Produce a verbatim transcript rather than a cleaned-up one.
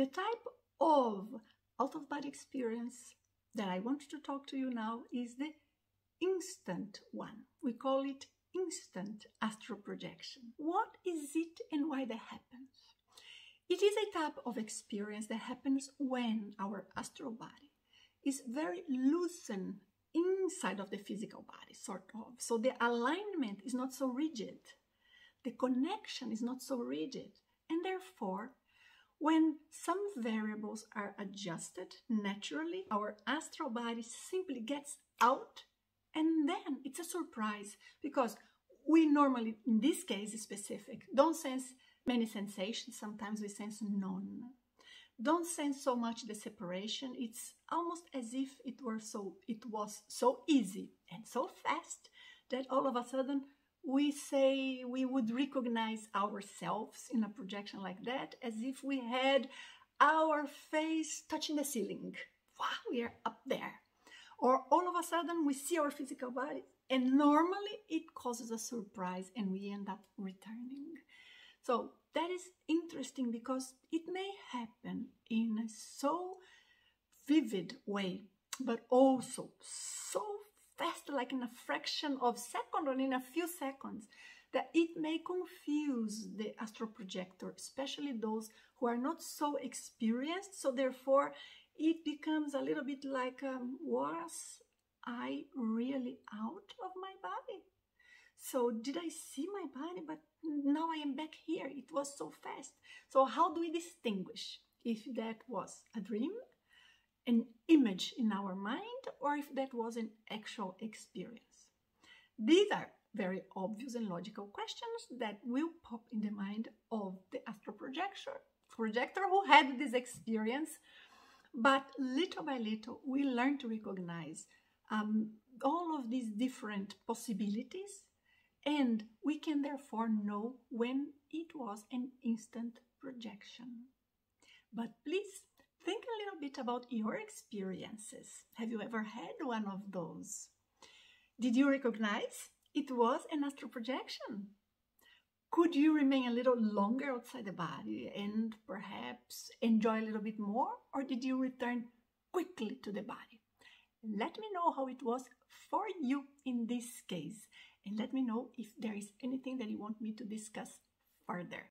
The type of out-of-body experience that I want to talk to you now is the instant one. We call it instant astral projection. What is it and why that happens? It is a type of experience that happens when our astral body is very loosened inside of the physical body, sort of. So the alignment is not so rigid. The connection is not so rigid. And therefore, when some variables are adjusted naturally, our astral body simply gets out, and then it's a surprise because we normally, in this case specific, don't sense many sensations. Sometimes we sense none. Don't sense so much the separation. It's almost as if it were so it was so easy and so fast that all of a sudden we say we would recognize ourselves in a projection like that, as if we had our face touching the ceiling. Wow, we are up there. Or all of a sudden we see our physical body, and normally it causes a surprise and we end up returning. So that is interesting because it may happen in a so vivid way, but also so fast, like in a fraction of a second or in a few seconds, that it may confuse the astral projector, especially those who are not so experienced. So therefore, it becomes a little bit like, um, was I really out of my body? So did I see my body? But now I am back here. It was so fast. So how do we distinguish if that was a dream, an image in our mind, or if that was an actual experience? These are very obvious and logical questions that will pop in the mind of the astral projector, projector who had this experience. But little by little, we learn to recognize um, all of these different possibilities, and we can therefore know when it was an instant projection. But please think a little bit about your experiences. Have you ever had one of those? Did you recognize it was an astral projection? Could you remain a little longer outside the body and perhaps enjoy a little bit more? Or did you return quickly to the body? Let me know how it was for you in this case. And let me know if there is anything that you want me to discuss further.